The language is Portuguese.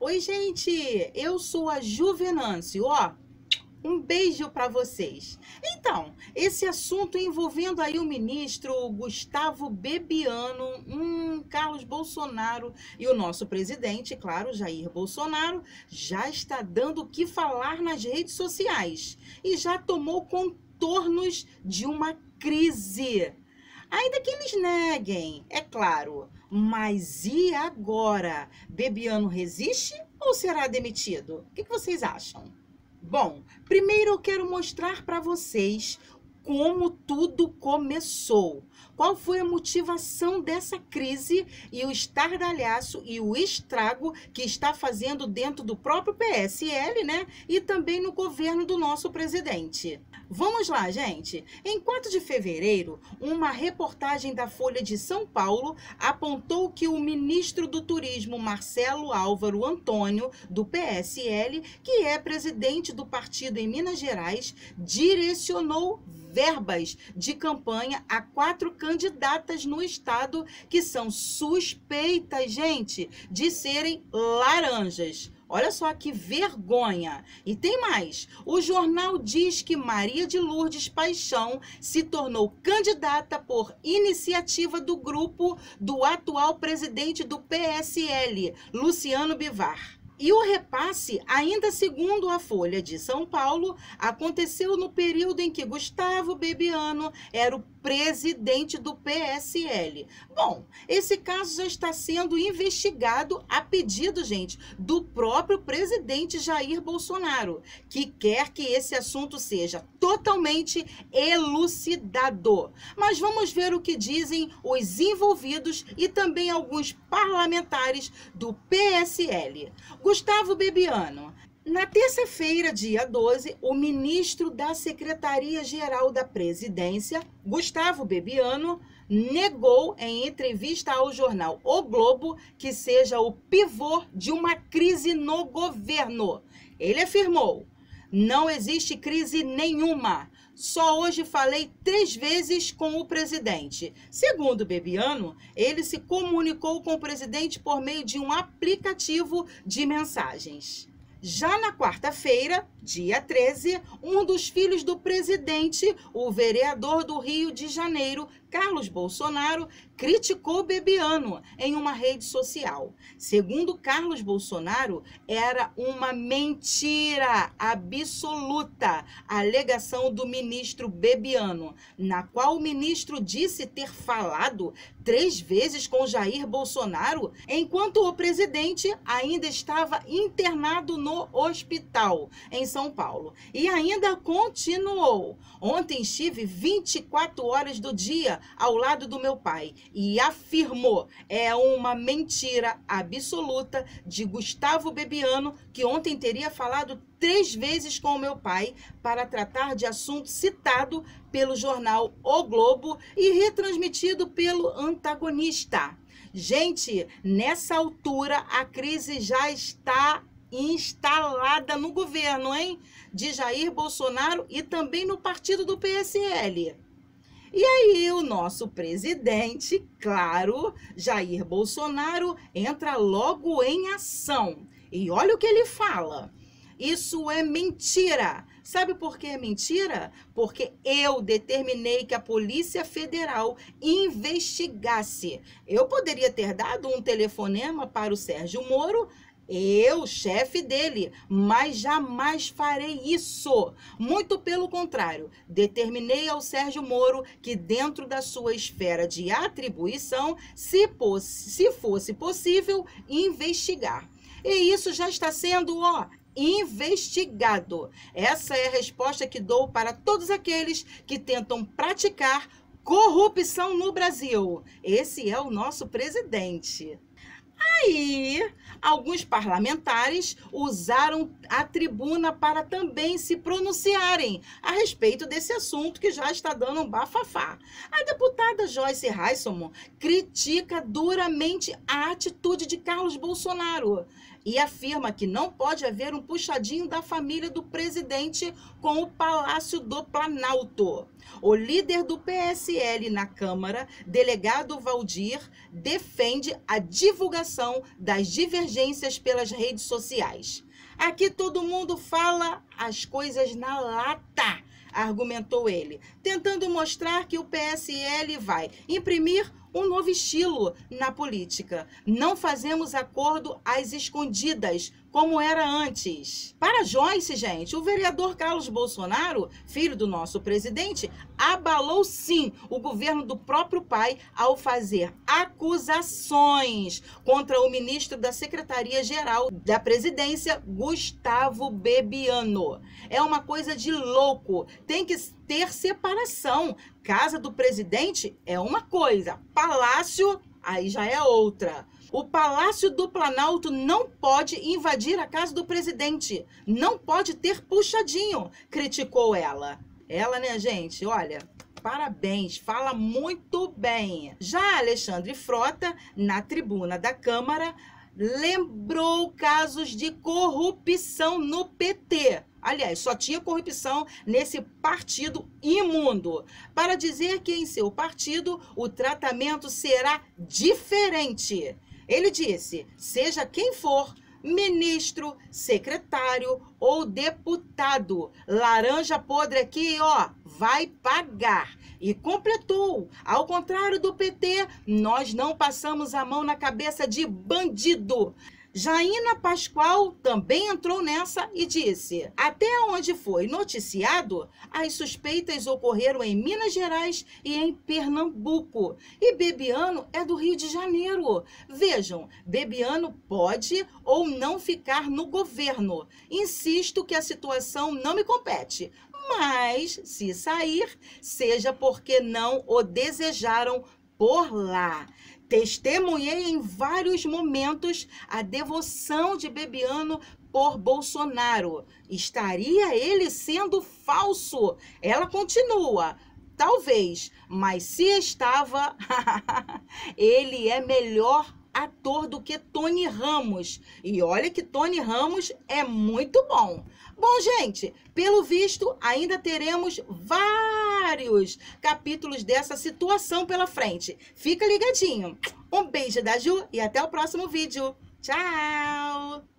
Oi, gente, eu sou a Juvenância, ó, um beijo para vocês. Então, esse assunto envolvendo aí o ministro Gustavo Bebiano, Carlos Bolsonaro e o nosso presidente, claro, Jair Bolsonaro, já está dando o que falar nas redes sociais e já tomou contornos de uma crise. Ainda que eles neguem, é claro. Mas e agora? Bebiano resiste ou será demitido? O que vocês acham? Bom, primeiro eu quero mostrar para vocês como tudo começou. Qual foi a motivação dessa crise e o estardalhaço e o estrago que está fazendo dentro do próprio PSL, né? E também no governo do nosso presidente. Vamos lá, gente. Em 4 de fevereiro, uma reportagem da Folha de São Paulo apontou que o ministro do Turismo, Marcelo Álvaro Antônio, do PSL, que é presidente do partido em Minas Gerais, direcionou verbas de campanha a 4 candidatas no estado que são suspeitas, gente, de serem laranjas. Olha só que vergonha! E tem mais, o jornal diz que Maria de Lourdes Paixão se tornou candidata por iniciativa do grupo do atual presidente do PSL, Luciano Bivar. E o repasse, ainda segundo a Folha de São Paulo, aconteceu no período em que Gustavo Bebiano era o presidente do PSL. Bom, esse caso já está sendo investigado a pedido, gente, do próprio presidente Jair Bolsonaro, que quer que esse assunto seja totalmente elucidado. Mas vamos ver o que dizem os envolvidos e também alguns parlamentares do PSL. Gustavo Bebiano. Na terça-feira, dia 12, o ministro da Secretaria-Geral da Presidência, Gustavo Bebiano, negou em entrevista ao jornal O Globo que seja o pivô de uma crise no governo. Ele afirmou: não existe crise nenhuma. Só hoje falei 3 vezes com o presidente. Segundo Bebiano, ele se comunicou com o presidente por meio de um aplicativo de mensagens. Já na quarta-feira, dia 13, um dos filhos do presidente, o vereador do Rio de Janeiro, Carlos Bolsonaro, criticou Bebiano em uma rede social. Segundo Carlos Bolsonaro, era uma mentira absoluta a alegação do ministro Bebiano, na qual o ministro disse ter falado 3 vezes com Jair Bolsonaro, enquanto o presidente ainda estava internado no hospital em São Paulo. E ainda continuou: ontem estive 24 horas do dia ao lado do meu pai, e afirmou: é uma mentira absoluta de Gustavo Bebiano que ontem teria falado 3 vezes com o meu pai para tratar de assunto citado pelo jornal O Globo e retransmitido pelo antagonista. Gente, nessa altura a crise já está instalada no governo, hein? De Jair Bolsonaro e também no partido do PSL. E aí o nosso presidente, claro, Jair Bolsonaro, entra logo em ação. E olha o que ele fala. Isso é mentira. Sabe por que é mentira? Porque eu determinei que a Polícia Federal investigasse. Eu poderia ter dado um telefonema para o Sérgio Moro, eu, chefe dele, mas jamais farei isso. Muito pelo contrário, determinei ao Sérgio Moro que dentro da sua esfera de atribuição, se fosse possível, investigar. E isso já está sendo, ó, investigado. Essa é a resposta que dou para todos aqueles que tentam praticar corrupção no Brasil. Esse é o nosso presidente. Aí, alguns parlamentares usaram a tribuna para também se pronunciarem a respeito desse assunto que já está dando um bafafá. A deputada Joyce Hasselmann critica duramente a atitude de Carlos Bolsonaro e afirma que não pode haver um puxadinho da família do presidente com o Palácio do Planalto. O líder do PSL na Câmara, delegado Valdir, defende a divulgação das divergências divergências pelas redes sociais. Aqui todo mundo fala as coisas na lata, argumentou ele, tentando mostrar que o PSL vai imprimir um novo estilo na política. Não fazemos acordo às escondidas, como era antes. Para Joyce, gente, o vereador Carlos Bolsonaro, filho do nosso presidente, abalou sim o governo do próprio pai ao fazer acusações contra o ministro da Secretaria-Geral da Presidência, Gustavo Bebiano. É uma coisa de louco, tem que ter separação. Casa do presidente é uma coisa, palácio aí já é outra. O Palácio do Planalto não pode invadir a casa do presidente, não pode ter puxadinho, criticou ela. Ela, né, gente, olha, parabéns, fala muito bem. Já Alexandre Frota, na tribuna da Câmara, lembrou casos de corrupção no PT. Aliás, só tinha corrupção nesse partido imundo, para dizer que em seu partido o tratamento será diferente. Ele disse, seja quem for, ministro, secretário ou deputado, laranja podre aqui, ó, vai pagar. E completou, ao contrário do PT, nós não passamos a mão na cabeça de bandido. Jaína Pascoal também entrou nessa e disse, até onde foi noticiado, as suspeitas ocorreram em Minas Gerais e em Pernambuco. E Bebiano é do Rio de Janeiro. Vejam, Bebiano pode ou não ficar no governo. Insisto que a situação não me compete, mas se sair, seja porque não o desejaram por lá. Testemunhei em vários momentos a devoção de Bebiano por Bolsonaro. Estaria ele sendo falso? Ela continua, talvez, mas se estava, ele é melhor ator do que Tony Ramos. E olha que Tony Ramos é muito bom. Bom, gente, pelo visto, ainda teremos vários capítulos dessa situação pela frente. Fica ligadinho. Um beijo da Ju e até o próximo vídeo. Tchau!